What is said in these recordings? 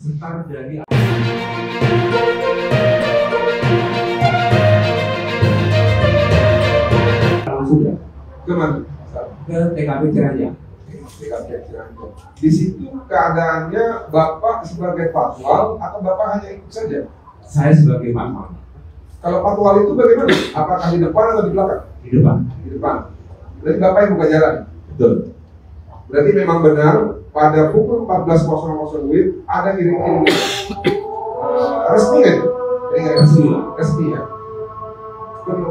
sekitar dari langsung ya ke mana? Ke TKP Ciranja. Di situ keadaannya Bapak sebagai patwal atau Bapak hanya ikut saja? Saya sebagai patwal. Kalau patwal itu bagaimana? Apakah di depan atau di belakang? Di depan. Di depan. Berarti Bapak yang buka jalan? Betul. Berarti memang benar pada pukul 14.00 WIB ada kirim-kirim resmi ya? Resmi. Resmi ya? Betul.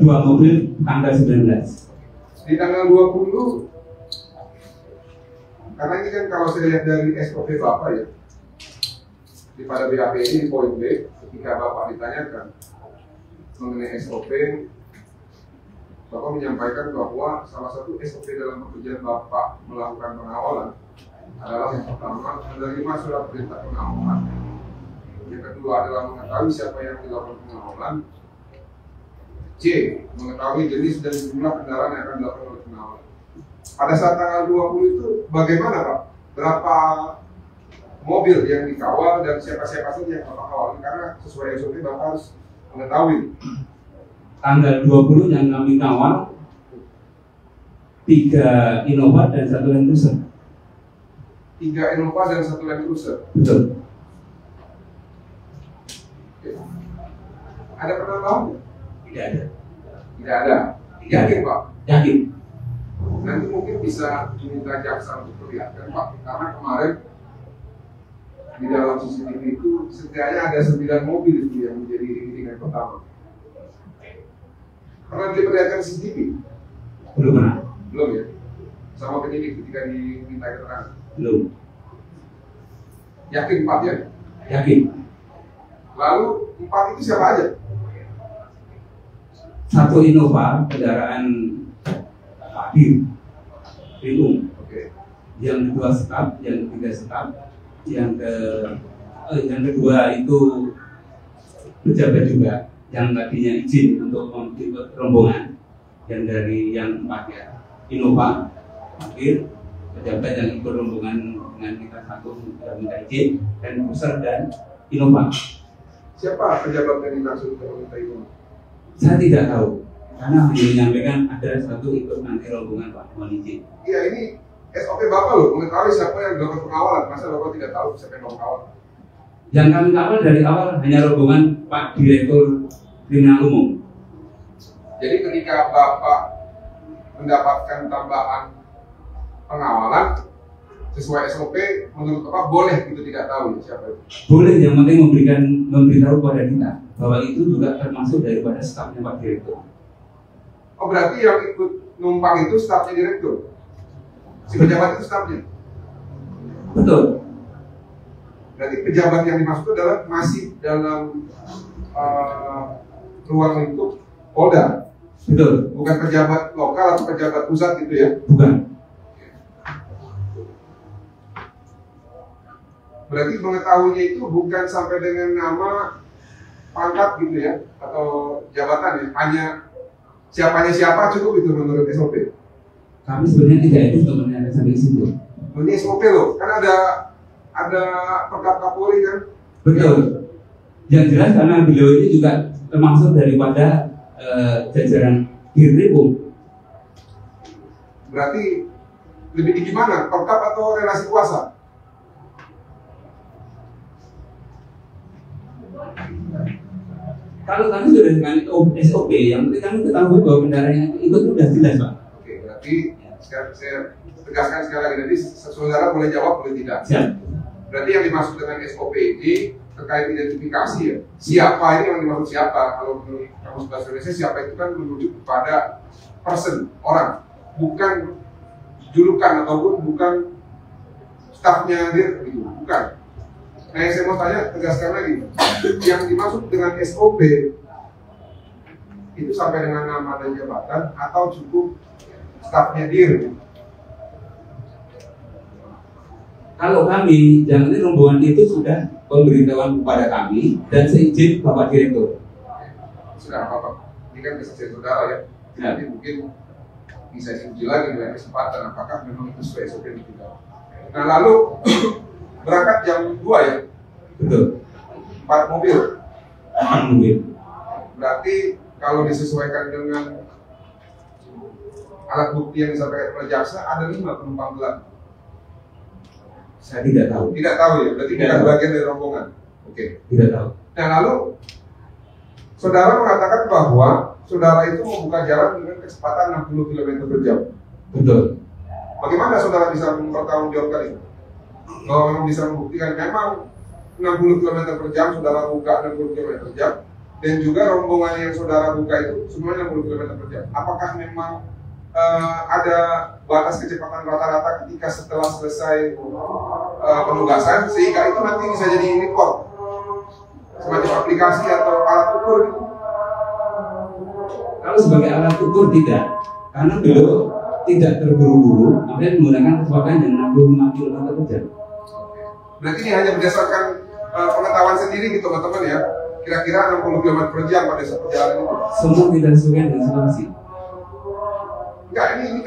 Dua mobil tanggal 19. Di tanggal 20, karena ini kan kalau saya lihat dari SOP Bapak ya, di pada BAP ini poin B, ketika Bapak ditanyakan mengenai SOP, Bapak menyampaikan bahwa salah satu SOP dalam pekerjaan Bapak melakukan pengawalan adalah yang pertama menerima surat perintah pengawalan, yang kedua adalah mengetahui siapa yang dilakukan pengawalan, C. mengetahui jenis dan jumlah kendaraan yang akan dilakukan oleh pengawalan. Pada saat tanggal 20 itu bagaimana Pak? Berapa mobil yang dikawal dan siapa-siapa saja yang Bapak kawalin, karena sesuai SOP Bapak harus mengetahui. Tanggal 20 yang kami kawal 3 Innova dan 1 Landcruiser. 3 Innova dan 1 Landcruiser. Betul. Oke. Ada penambahan? Tidak ada. Tidak ada. Yakin Pak? Yakin. Nanti mungkin bisa diminta jaksa untuk perlihatkan Pak, karena kemarin di dalam CCTV itu setidaknya ada 9 mobil itu yang menjadi ringan pertama. Pernah diperlihatkan CCTV? Belum pernah. Belum ya? Sama penyidik ketika diminta keterangan? Belum. Yakin 4 ya? Yakin. Lalu 4 itu siapa aja? 1 Innova, kendaraan Pak Direskrimum. Oke. Yang kedua staf, yang ketiga staf, yang kedua itu pejabat juga, yang tadinya izin untuk membuat rombongan, yang dari yang 4 ya Innova hadir, pejabat yang ikut rombongan dengan kita satu minta izin, dan Pusar dan Innova. Siapa pejabat yang dimaksud untuk minta izin? Saya tidak tahu, karena hanya menyampaikan ada satu ikut nanti rombongan Pak mohon izin. Iya, ini SOP Bapak loh, mengetahui siapa yang dilakukan pengawalan, masa Bapak tidak tahu siapa yang mengawal? Yang kami kawal dari awal hanya rombongan Pak Direktur Kriminal Umum. Jadi ketika Bapak mendapatkan tambahan pengawalan sesuai SOP, menurut Bapak boleh itu tidak tahu siapa itu? Boleh, yang penting memberitahu kepada kita bahwa itu juga termasuk daripada stafnya Pak Direktur. Oh, berarti yang ikut numpang itu stafnya Direktur? Si pejabat itu stafnya? Betul. Berarti pejabat yang dimaksud adalah masih dalam ruang lingkup Polda. Betul. Bukan pejabat lokal atau pejabat pusat gitu ya? Bukan. Berarti mengetahuinya itu bukan sampai dengan nama pangkat gitu ya? Atau jabatan ya? Hanya siapanya siapa cukup itu menurut SOP? Kami sebenarnya tidak itu sebenarnya sampai situ. Ini SOP loh, kan ada perkap Kapolri kan? Betul. Yang jelas karena beliau ini juga termasuk daripada jajaran Direskrimum. Berarti lebih di gimana? Perkap atau relasi kuasa? Kalau kami sudah dengan SOP, yang penting kami ketahui bahwa kendaraannya itu sudah jelas Pak. Oke, berarti saya tegaskan sekali lagi, nanti saudara boleh jawab boleh tidak. Siap. Berarti yang dimaksud dengan SOP ini terkait identifikasi ya? Siapa ini yang dimaksud siapa? Kalau menurut Kamus Bahasa Indonesia, siapa itu kan merujuk kepada person, orang, bukan julukan ataupun bukan stafnya dia, gitu, bukan. Nah yang saya mau tanya, tegaskan lagi, yang dimaksud dengan SOP itu sampai dengan nama dan jabatan atau cukup stafnya dia? Kalau kami, jangan ini rombongan itu sudah pemberitahuan kepada kami dan seizin Bapak Direktur. Sudah Bapak, ini kan kesaksian saudara ya, jadi mungkin bisa diuji lagi dengan kesempatan apakah memang itu sesuai SOP yang kita. Nah lalu berangkat jam 2 ya? Betul. 4 mobil? 4 mobil. Berarti kalau disesuaikan dengan alat bukti yang disampaikan oleh jaksa ada 5 penumpang gelap. Saya tidak tahu. Tidak tahu ya, berarti tidak bagian dari rombongan. Oke. Tidak tahu. Nah lalu saudara mengatakan bahwa saudara itu membuka jalan dengan kecepatan 60 km/jam. Betul. Bagaimana saudara bisa mempertanggungjawabkan itu? Kalau memang bisa membuktikan memang 60 km/jam saudara buka 60 km/jam, dan juga rombongan yang saudara buka itu semuanya 60 km/jam. Apakah memang ada batas kecepatan rata-rata ketika setelah selesai penugasan, sehingga itu nanti bisa jadi report semacam aplikasi atau alat ukur gitu? Kalau sebagai alat ukur tidak, karena beliau tidak terburu-buru, kemudian menggunakan kecepatan yang 65 km/jam. Berarti ini hanya berdasarkan pengetahuan sendiri gitu teman-teman ya. Kira-kira 60 km/jam pada satu jalan itu. Semua tidak sesuai dengan situasi. Enggak, ini